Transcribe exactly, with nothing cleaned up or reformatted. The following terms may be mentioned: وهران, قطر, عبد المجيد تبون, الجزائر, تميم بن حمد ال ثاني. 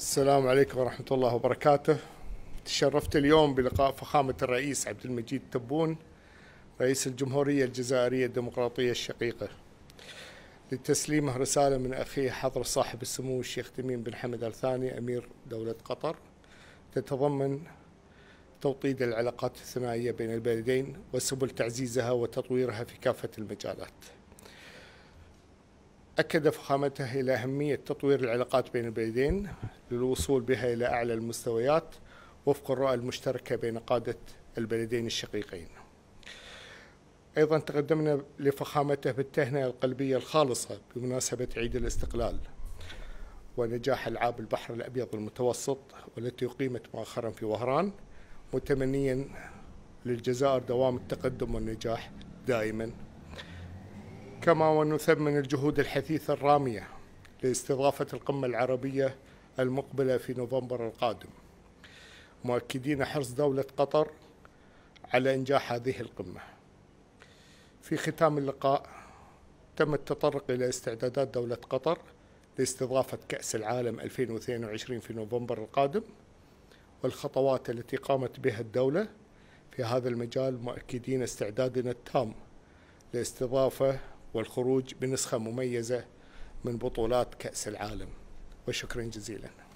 السلام عليكم ورحمة الله وبركاته. تشرفت اليوم بلقاء فخامة الرئيس عبد المجيد تبون رئيس الجمهورية الجزائرية الديمقراطية الشقيقة لتسليمه رسالة من أخيه حضرة صاحب السمو الشيخ تميم بن حمد ال ثاني أمير دولة قطر، تتضمن توطيد العلاقات الثنائية بين البلدين وسبل تعزيزها وتطويرها في كافة المجالات. أكد فخامته إلى أهمية تطوير العلاقات بين البلدين للوصول بها إلى أعلى المستويات وفق الرؤى المشتركة بين قادة البلدين الشقيقين. أيضا تقدمنا لفخامته بالتهنئة القلبية الخالصة بمناسبة عيد الاستقلال ونجاح ألعاب البحر الأبيض المتوسط والتي أقيمت مؤخرا في وهران، متمنيا للجزائر دوام التقدم والنجاح دائما، كما ونثمن الجهود الحثيثة الرامية لاستضافة القمة العربية المقبلة في نوفمبر القادم، مؤكدين حرص دولة قطر على إنجاح هذه القمة. في ختام اللقاء تم التطرق إلى استعدادات دولة قطر لاستضافة كأس العالم ألفين واثنين وعشرين في نوفمبر القادم والخطوات التي قامت بها الدولة في هذا المجال، مؤكدين استعدادنا التام لاستضافة والخروج بنسخة مميزة من بطولات كأس العالم. وشكرا جزيلا.